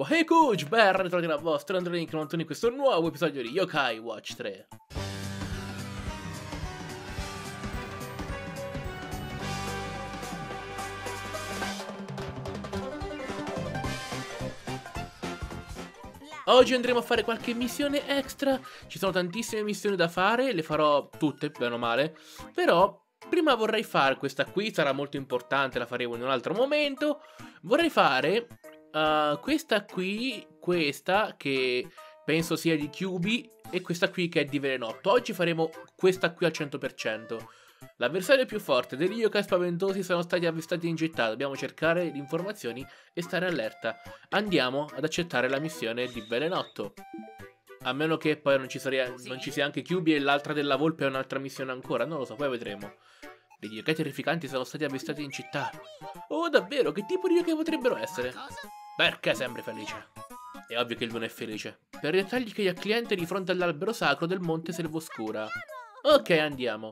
Wahey Coach, ben ritrovati dalla vostra AndreLink91 in questo nuovo episodio di Yo-Kai Watch 3. Oggi andremo a fare qualche missione extra, ci sono tantissime missioni da fare, le farò tutte, bene o male, però prima vorrei fare questa qui, sarà molto importante, la faremo in un altro momento. Vorrei fare... questa qui, questa che penso sia di Kyuubi e questa qui che è di Velenotto. Oggi faremo questa qui al 100%. L'avversario più forte degli yokai spaventosi sono stati avvistati in città. Dobbiamo cercare le informazioni e stare allerta. Andiamo ad accettare la missione di Velenotto. A meno che poi non ci sia anche Kyuubi e l'altra della volpe è un'altra missione ancora. Non lo so, poi vedremo. Degli yokai terrificanti sono stati avvistati in città. Oh davvero, che tipo di yokai potrebbero essere? Perché sempre felice? È ovvio che lui non è felice. Per dettagli che il cliente è di fronte all'albero sacro del monte Selvoscura. Ok, andiamo.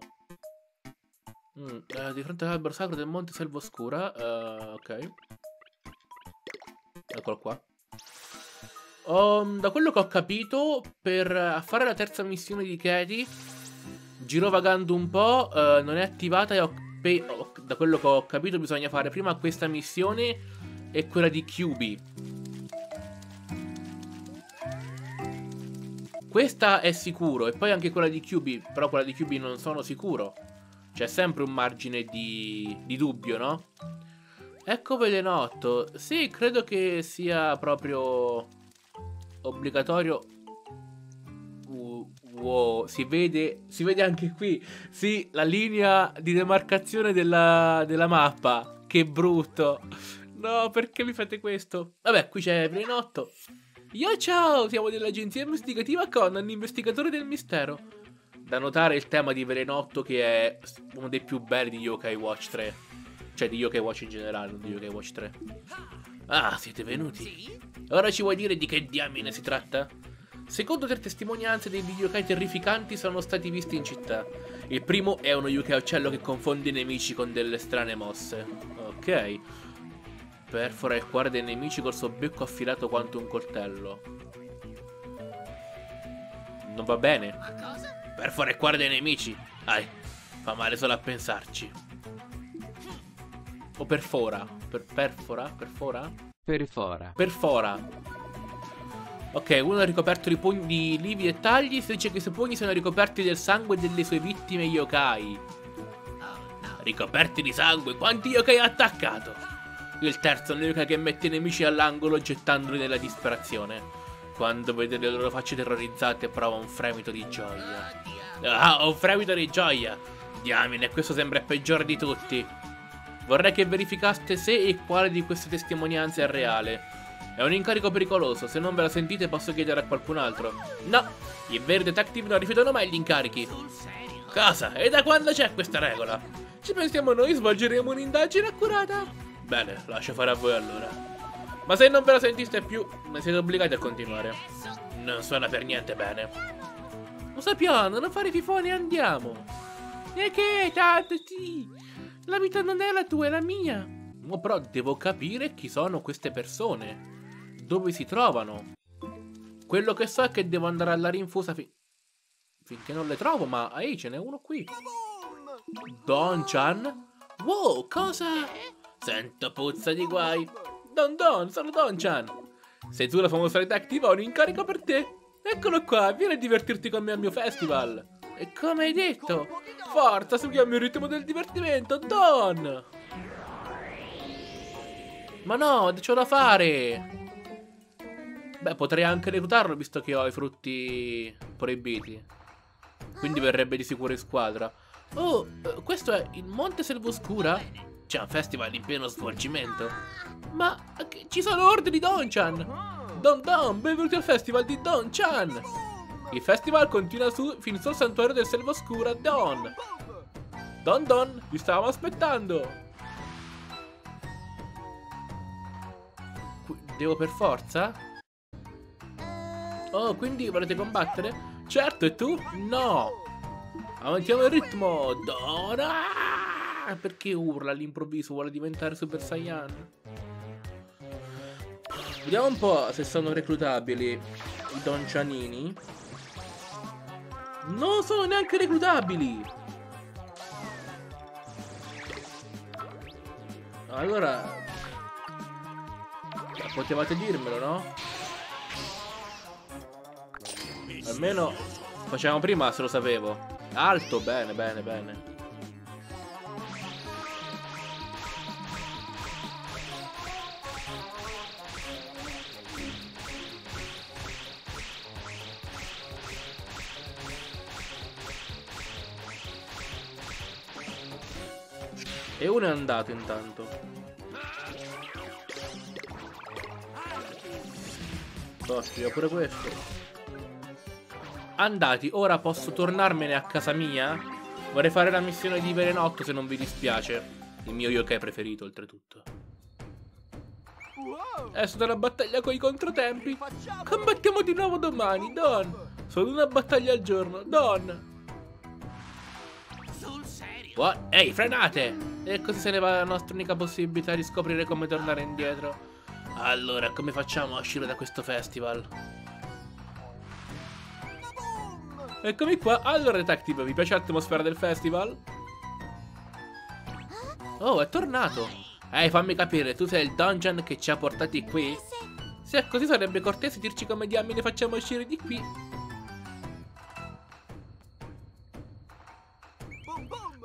Di fronte all'albero sacro del monte Selvoscura. Ok. Eccolo qua. Da quello che ho capito, per fare la terza missione di Katie, girovagando un po', non è attivata e da quello che ho capito bisogna fare prima questa missione e quella di Kyuubi. Questa è sicuro e poi anche quella di Kyuubi, però quella di Kyuubi non sono sicuro. C'è sempre un margine di dubbio, no? Ecco Velenotto. Sì, credo che sia proprio obbligatorio. Wow, si vede anche qui. Sì, la linea di demarcazione della mappa. Che brutto. No, perché mi fate questo? Vabbè, qui c'è Velenotto. Yo, ciao! Siamo dell'agenzia investigativa Conan, investigatore del mistero. Da notare il tema di Velenotto, che è uno dei più belli di Yo-Kai Watch 3. Cioè, di Yo-Kai Watch in generale, non di Yo-Kai Watch 3. Ah, siete venuti? Ora ci vuoi dire di che diamine si tratta? Secondo tre testimonianze, dei yokai terrificanti sono stati visti in città. Il primo è uno yokai uccello che confonde i nemici con delle strane mosse. Ok. Perfora il cuore dei nemici col suo becco affilato quanto un coltello. Non va bene. Perfora il cuore dei nemici. Ai, fa male solo a pensarci. O perfora. Perfora. Ok, uno è ricoperto di pugni di lividi e tagli. Si dice che i suoi pugni sono ricoperti del sangue delle sue vittime yokai. Ricoperti di sangue, quanti yokai ha attaccato? Il terzo è un yokai che mette i nemici all'angolo gettandoli nella disperazione. Quando vede le loro facce terrorizzate prova un fremito di gioia. Ah, un fremito di gioia! Diamine, questo sembra il peggiore di tutti. Vorrei che verificaste se e quale di queste testimonianze è reale. È un incarico pericoloso, se non ve la sentite posso chiedere a qualcun altro. No, i veri detective non rifiutano mai gli incarichi. Cosa? E da quando c'è questa regola? Ci pensiamo noi, svolgeremo un'indagine accurata. Bene, lascio fare a voi allora. Ma se non ve la sentiste più, ne siete obbligati a continuare. Non suona per niente bene. Lo sappiamo, non fare fifone, andiamo. E che tanto sì. La vita non è la tua, è la mia. Ma però devo capire chi sono queste persone. Dove si trovano. Quello che so è che devo andare alla rinfusa finché non le trovo, ma ehi, ce n'è uno qui. Don-chan? Wow, cosa... Sento puzza di guai. Don, sono Don-chan. Sei tu la famosa detective, ho un incarico per te. Eccolo qua, vieni a divertirti con me al mio festival. E come hai detto? Forza, seguiamo il ritmo del divertimento, Don. Ma no, c'ho da fare. Beh, potrei anche reclutarlo visto che ho i frutti proibiti. Quindi verrebbe di sicuro in squadra. Oh, questo è il Monte Selvoscura? C'è un festival in pieno svolgimento. Ma ci sono ordini Don-chan. Don, benvenuti al festival di Don-chan. Il festival continua fino sul santuario del Selvoscura Don. Don, vi stavamo aspettando. Devo per forza? Oh, quindi volete combattere? Certo, e tu? No. Aumentiamo il ritmo. Don. Perché urla all'improvviso? Vuole diventare Super Saiyan? Vediamo un po' se sono reclutabili i Don-chanini. Non sono neanche reclutabili. Allora, potevate dirmelo, no? Almeno facevamo prima se lo sapevo. Alto, bene, bene, bene. E uno è andato intanto. Ospita pure questo. Andati, ora posso tornarmene a casa mia? Vorrei fare la missione di Velenotto, se non vi dispiace. Il mio yokai preferito, oltretutto. Esco dalla battaglia con i controtempi. Combattiamo di nuovo domani, Don. Solo una battaglia al giorno, Don. What? Ehi, frenate! E così se ne va la nostra unica possibilità di scoprire come tornare indietro. Allora, come facciamo a uscire da questo festival? Eccomi qua. Allora, detective, vi piace l'atmosfera del festival? Oh, è tornato. Fammi capire, tu sei il Don-chan che ci ha portati qui? Se è così sarebbe cortese dirci come diamine facciamo uscire di qui.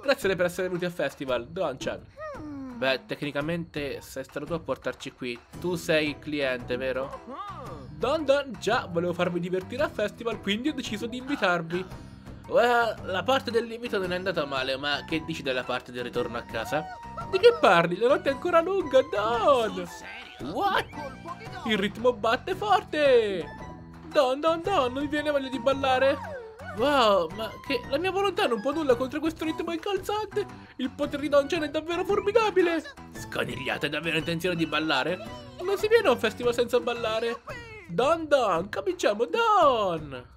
Grazie per essere venuti al festival, Don-chan. Beh, tecnicamente sei stato tu a portarci qui. Tu sei il cliente, vero? Don-don, già, volevo farvi divertire al festival, quindi ho deciso di invitarvi. Well, la parte dell'invito non è andata male, ma che dici della parte del ritorno a casa? Di che parli? La notte è ancora lunga, Don! What? Il ritmo batte forte! Don, non vi viene voglia di ballare? Wow, ma che la mia volontà non può nulla contro questo ritmo incalzante. Il potere di Don-chan è davvero formidabile. Sconigliata, hai davvero intenzione di ballare? Non si viene a un festival senza ballare. Don, cominciamo, Don.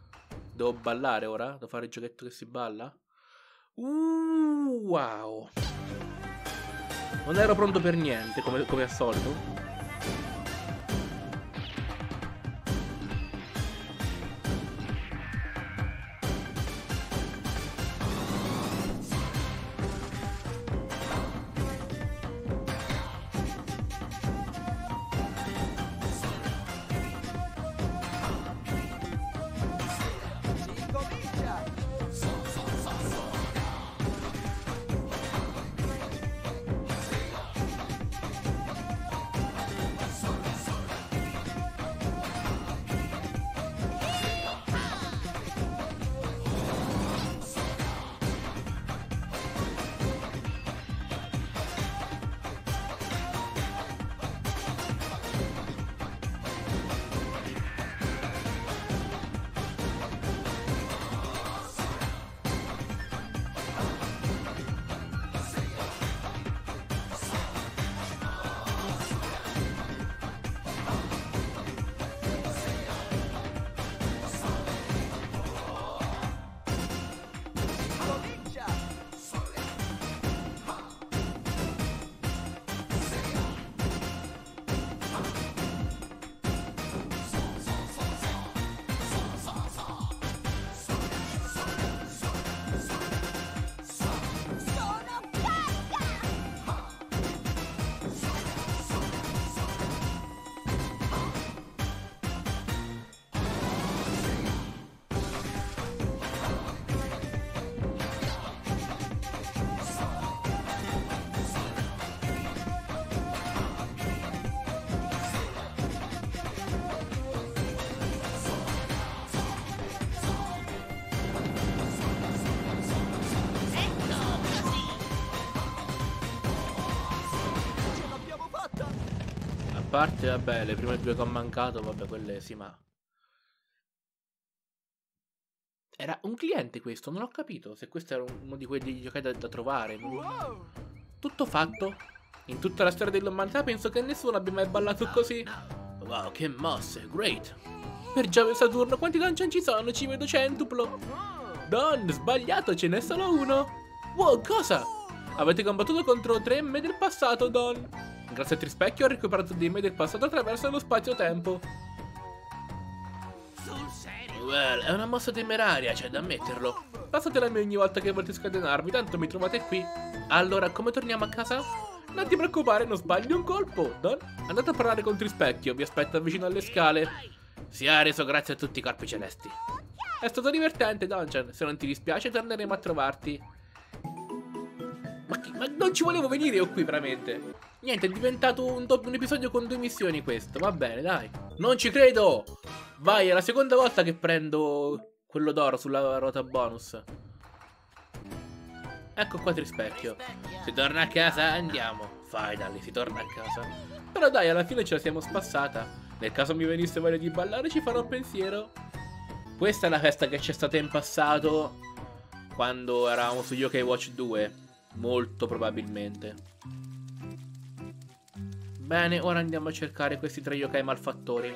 Devo ballare ora? Devo fare il giochetto che si balla? Wow. Non ero pronto per niente, come al solito. Parte, vabbè, le prime due che ho mancato, vabbè, quelle sì, ma era un cliente questo, non ho capito se questo era uno di quelli yokai da trovare. Tutto fatto. In tutta la storia dell'umanità penso che nessuno abbia mai ballato così. Wow, che mosse, great. Per Giove e Saturno quanti Don-chan ci sono? Ci vedo centuplo. Don, sbagliato, ce n'è solo uno. Wow, cosa? Avete combattuto contro tre me del passato, Don. Grazie a Trispecchio ho recuperato dei me del passato attraverso lo spazio-tempo. Well, è una mossa temeraria, c'è da ammetterlo. Passatela a me ogni volta che volete scatenarvi, tanto mi trovate qui. Allora, come torniamo a casa? Non ti preoccupare, non sbagli un colpo, Don. Andate a parlare con Trispecchio, vi aspetta vicino alle scale. Si è reso grazie a tutti i corpi celesti. È stato divertente, Don-chan. Se non ti dispiace, torneremo a trovarti. Ma non ci volevo venire io qui, veramente. Niente, è diventato un episodio con 2 missioni questo. Va bene, dai. Non ci credo! Vai, è la seconda volta che prendo quello d'oro sulla ruota bonus. Ecco qua Trispecchio. Si torna a casa, andiamo. Finally, si torna a casa. Però dai, alla fine ce la siamo spassata. Nel caso mi venisse voglia di ballare ci farò un pensiero. Questa è la festa che c'è stata in passato, quando eravamo su Yo-Kai Watch 2. Molto probabilmente. Bene, ora andiamo a cercare questi 3 yokai malfattori.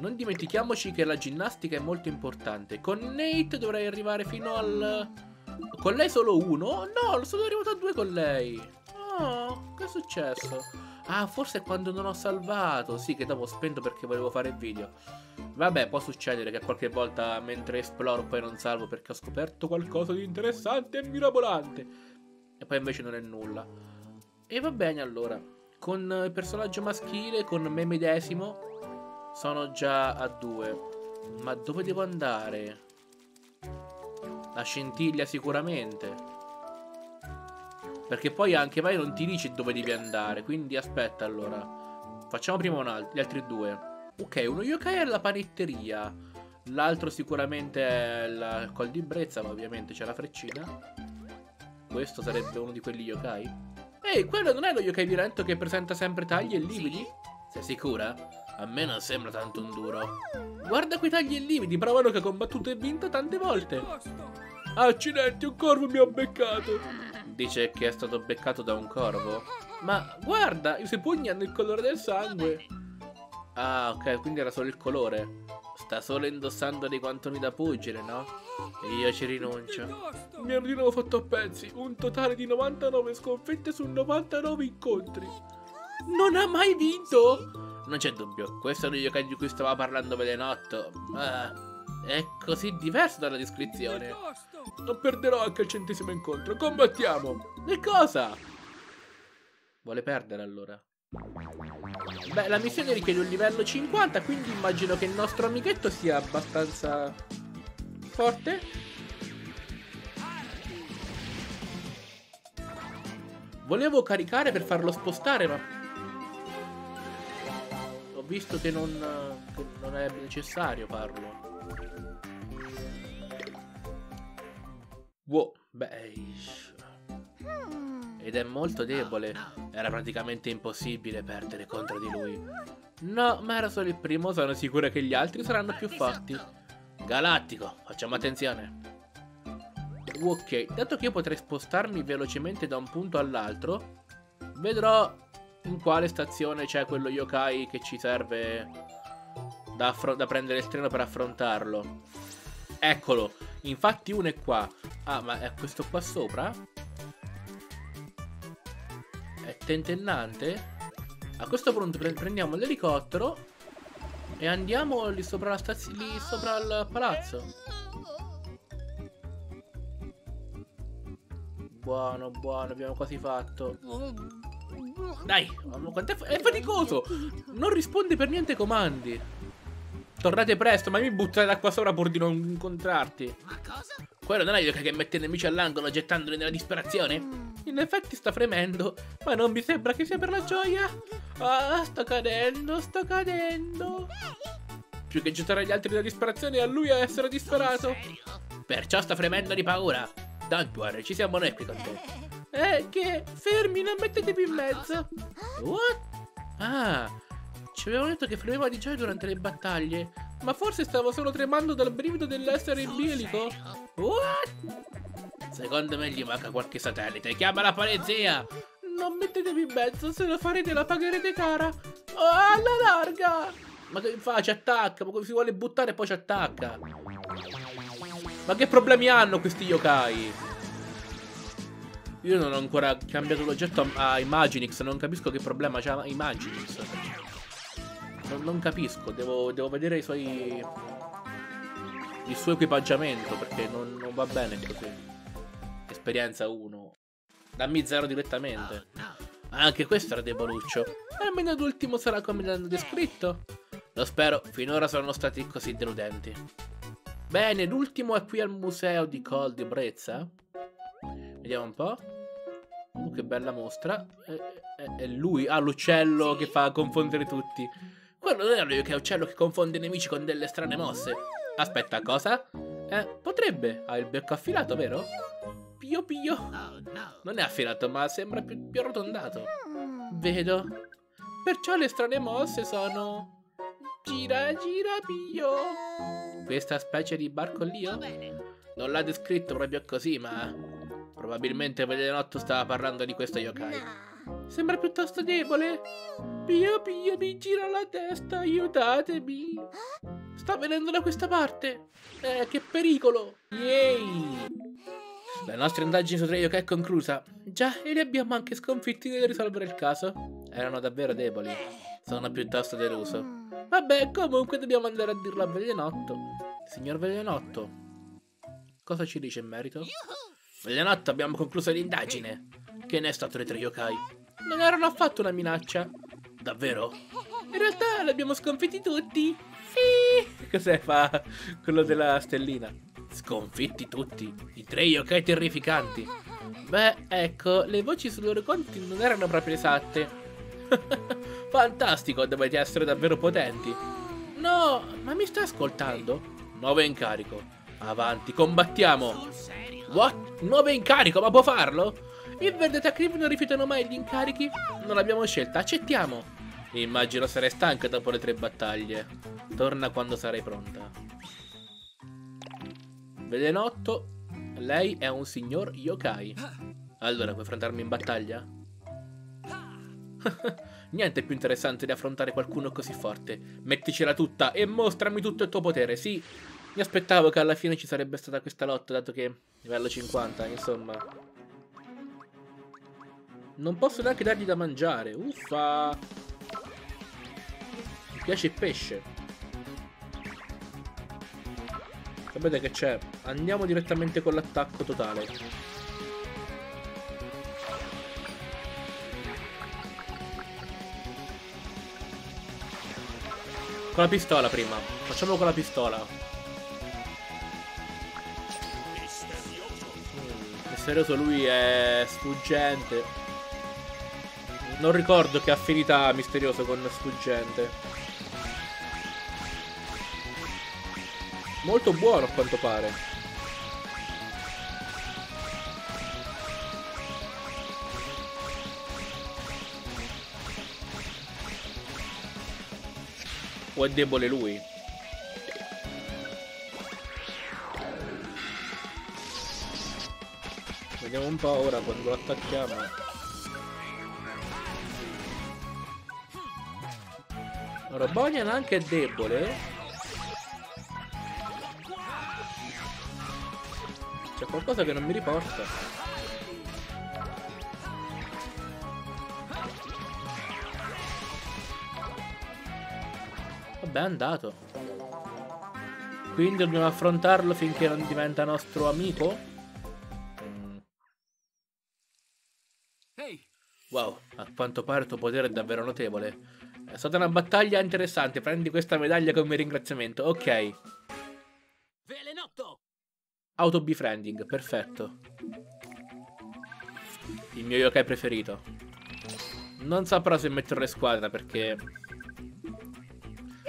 Non dimentichiamoci che la ginnastica è molto importante. Con Nate dovrei arrivare fino al... Con lei solo 1? No, sono arrivato a 2 con lei. Oh, che è successo? Ah, forse è quando non ho salvato. Sì, che dopo ho spento perché volevo fare il video. Vabbè, può succedere che qualche volta mentre esploro poi non salvo perché ho scoperto qualcosa di interessante e mirabolante. E poi invece non è nulla. E va bene allora. Con il personaggio maschile, con me medesimo, sono già a 2. Ma dove devo andare? La scintiglia sicuramente. Perché poi anche vai non ti dice dove devi andare. Quindi aspetta allora. Facciamo prima gli altri 2. Ok, uno yokai è la panetteria. L'altro sicuramente è la col di brezza, ma ovviamente c'è la freccina. Questo sarebbe uno di quelli yokai. Ehi, quello non è lo yokai virento che presenta sempre tagli e lividi? Sei sicura? A me non sembra tanto un duro. Guarda quei tagli e lividi, provano che ha combattuto e vinto tante volte. Accidenti, un corvo mi ha beccato. Dice che è stato beccato da un corvo? Ma guarda, i suoi pugni hanno il colore del sangue. Ah, ok, quindi era solo il colore. Sta solo indossando dei guantoni da pugile, no? E io ci rinuncio. Mi hanno di nuovo fatto a pezzi. Un totale di 99 sconfitte su 99 incontri. Non ha mai vinto? Non c'è dubbio, questo è lo yokai di cui stava parlando Velenotto, ma è così diverso dalla descrizione. Non perderò anche il 100° incontro, combattiamo! E cosa? Vuole perdere allora? Beh, la missione richiede un livello 50, quindi immagino che il nostro amichetto sia abbastanza forte. Volevo caricare per farlo spostare, ma... visto che non è necessario farlo. Wow, beh. Ed è molto debole. Era praticamente impossibile perdere contro di lui. No, ma era solo il primo. Sono sicura che gli altri saranno più forti. Galattico, facciamo attenzione. Ok, dato che io potrei spostarmi velocemente da un punto all'altro, vedrò in quale stazione c'è quello yokai che ci serve da prendere il treno per affrontarlo. Eccolo. Infatti uno è qua. Ah, ma è questo qua sopra? È tentennante? A questo punto prendiamo l'elicottero e andiamo lì sopra la stazione, lì sopra il palazzo. Buono, buono, abbiamo quasi fatto. Dai, è faticoso. Non risponde per niente ai comandi. Tornate presto, ma mi buttate da qua sopra pur di non incontrarti. Ma cosa? Quello non è yokai che mette i nemici all'angolo gettandoli nella disperazione? In effetti sta fremendo, ma non mi sembra che sia per la gioia. Ah, sto cadendo, sto cadendo. Più che gettare gli altri nella disperazione, a lui a essere disperato. Perciò sta fremendo di paura. Don't worry, ci siamo noi qui con te. Che... fermi, non mettetevi in mezzo. What? Ah, ci avevano detto che fremeva di gioia durante le battaglie, ma forse stavo solo tremando dal brivido dell'essere in bilico. What? Secondo me gli manca qualche satellite. Chiama la polizia. Non mettetevi in mezzo, se lo farete la pagherete cara. Oh, alla larga. Ma che fa? Ci attacca. Ma come si vuole buttare e poi ci attacca? Ma che problemi hanno questi yokai? Io non ho ancora cambiato l'oggetto a Imaginix. Non capisco che problema c'ha Imaginix. Non capisco. Devo vedere il suo equipaggiamento, perché non va bene così. Esperienza 1. Dammi 0 direttamente. Anche questo era deboluccio. Almeno l'ultimo sarà come l'hanno descritto. Lo spero, finora sono stati così deludenti. Bene, l'ultimo è qui al museo di Col di Brezza. Vediamo un po'. Che bella mostra. È lui, l'uccello che fa confondere tutti. Quello non è lui che è uccello che confonde i nemici con delle strane mosse. Aspetta, cosa? Potrebbe. Ha il becco affilato, vero? Pio. Non è affilato, ma sembra più arrotondato. Vedo. Perciò le strane mosse sono... Gira, Pio. Questa specie di barcollio? Non l'ha descritto proprio così, ma... Probabilmente Velenotto stava parlando di questo yokai. Sembra piuttosto debole. Pio, mi gira la testa, aiutatemi. Sta venendo da questa parte. Che pericolo. Yay. La nostra indagine su 3 yokai è conclusa. Già, e li abbiamo anche sconfitti nel risolvere il caso. Erano davvero deboli. Sono piuttosto deluso. Vabbè, comunque dobbiamo andare a dirlo a Velenotto. Signor Velenotto, cosa ci dice in merito? Velenotto, abbiamo concluso l'indagine. Che ne è stato dei 3 yokai? Non erano affatto una minaccia. Davvero? In realtà li abbiamo sconfitti tutti. Sì. Cos'è fa? Quello della stellina. Sconfitti tutti? I 3 yokai terrificanti. Beh, ecco, le voci sui loro conti non erano proprio esatte. Fantastico, dovete essere davvero potenti. No, ma mi sta ascoltando? 9 in carico. Avanti, combattiamo. What? 9 incarico, ma può farlo? Il verde Tacrip non rifiutano mai gli incarichi? Non abbiamo scelta, accettiamo. Immagino sarai stanca dopo le 3 battaglie. Torna quando sarai pronta. Velenotto, lei è un signor yokai. Allora, puoi affrontarmi in battaglia? Niente più interessante di affrontare qualcuno così forte. Metticela tutta e mostrami tutto il tuo potere, sì. Mi aspettavo che alla fine ci sarebbe stata questa lotta, dato che livello 50, insomma. Non posso neanche dargli da mangiare. Uffa! Mi piace il pesce. Sapete che c'è? Andiamo direttamente con l'attacco totale. Con la pistola prima. Facciamo con la pistola. Misterioso, lui è sfuggente. Non ricordo che affinità misterioso con sfuggente. Molto buono a quanto pare. O è debole lui? Vediamo un po' ora quando lo attacchiamo. Robonyan anche è debole. C'è qualcosa che non mi riporta. Vabbè, è andato. Quindi dobbiamo affrontarlo finché non diventa nostro amico. Wow, a quanto pare il tuo potere è davvero notevole. È stata una battaglia interessante. Prendi questa medaglia come ringraziamento. Ok. Velenotto! Auto-befriending, perfetto. Il mio yokai preferito. Non so però se metterlo in squadra, perché...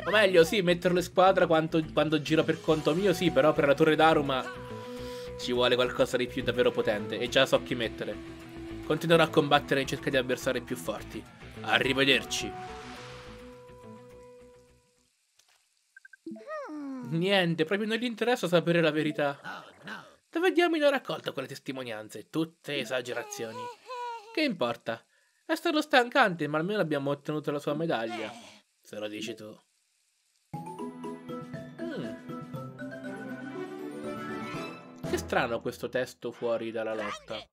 O meglio, sì, metterlo in squadra quando giro per conto mio, sì. Però per la torre d'Aruma ci vuole qualcosa di più davvero potente. E già so chi mettere. Continuerò a combattere in cerca di avversari più forti. Arrivederci. Niente, proprio non gli interessa sapere la verità. Dove diamine ho raccolto quelle testimonianze? Tutte esagerazioni. Che importa? È stato stancante, ma almeno abbiamo ottenuto la sua medaglia. Se lo dici tu. Che strano questo testo fuori dalla lotta.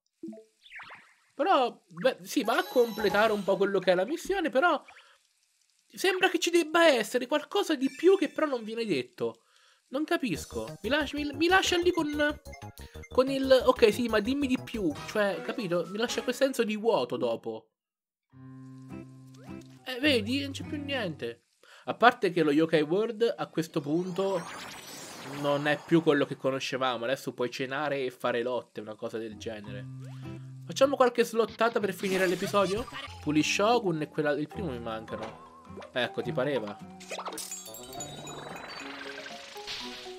Però, beh, sì, va a completare un po' quello che è la missione, però sembra che ci debba essere qualcosa di più che però non viene detto. Non capisco. Mi lascia lì con il... Ok, sì, ma dimmi di più. Cioè, capito? Mi lascia quel senso di vuoto dopo. Vedi? Non c'è più niente. A parte che lo Yo-Kai World a questo punto non è più quello che conoscevamo. Adesso puoi cenare e fare lotte, una cosa del genere. Facciamo qualche slottata per finire l'episodio? Pulishogun e quella del primo mi mancano. Ecco, ti pareva?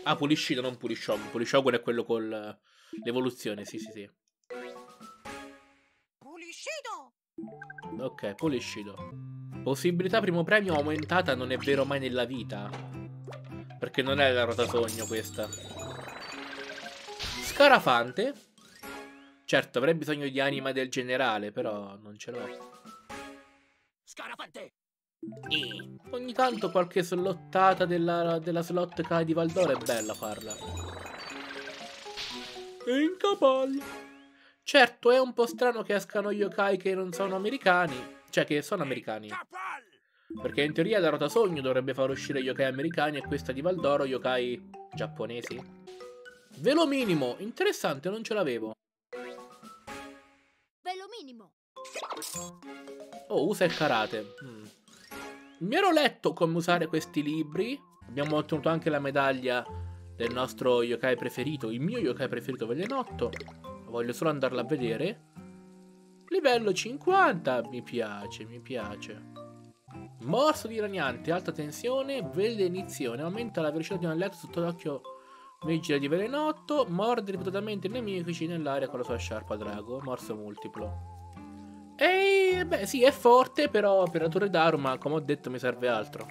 Ah, Puliscido, non Pulishogun. Pulishogun è quello con l'evoluzione, sì, sì, sì. Puliscido! Ok, Puliscido. Possibilità primo premio aumentata, non è vero mai nella vita. Perché non è la rotasogno questa. Scarafante. Certo, avrei bisogno di anima del generale, però non ce l'ho. Scarafante! Ogni tanto qualche slottata della slot Kai di Valdore è bella farla. In cavallo. Certo, è un po' strano che escano yokai che non sono americani. Cioè, che sono americani. Perché in teoria la rotasogno dovrebbe far uscire yokai americani e questa di Valdoro yokai giapponesi. Velo minimo. Interessante, non ce l'avevo. Velo minimo. Oh, usa il karate. Mi ero letto come usare questi libri. Abbiamo ottenuto anche la medaglia del nostro yokai preferito. Il mio yokai preferito, Velenotto. Voglio solo andarla a vedere. Livello 50. Mi piace, mi piace. Morso di Ragnante. Alta tensione. Velenizione. Aumenta la velocità di un alleato sotto l'occhio vigile di Velenotto. Morde ripetatamente i nemici nell'area con la sua sciarpa drago. Morso multiplo. E beh, sì, è forte, però per la torre d'arma, come ho detto, mi serve altro.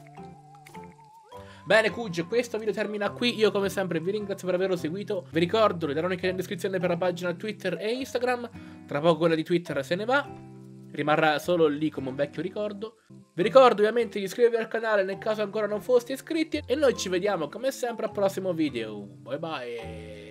Bene, Cuggio, questo video termina qui. Io, come sempre, vi ringrazio per averlo seguito. Vi ricordo, le darò anche in descrizione per la pagina Twitter e Instagram. Tra poco quella di Twitter se ne va. Rimarrà solo lì come un vecchio ricordo. Vi ricordo, ovviamente, di iscrivervi al canale nel caso ancora non foste iscritti. E noi ci vediamo, come sempre, al prossimo video. Bye bye.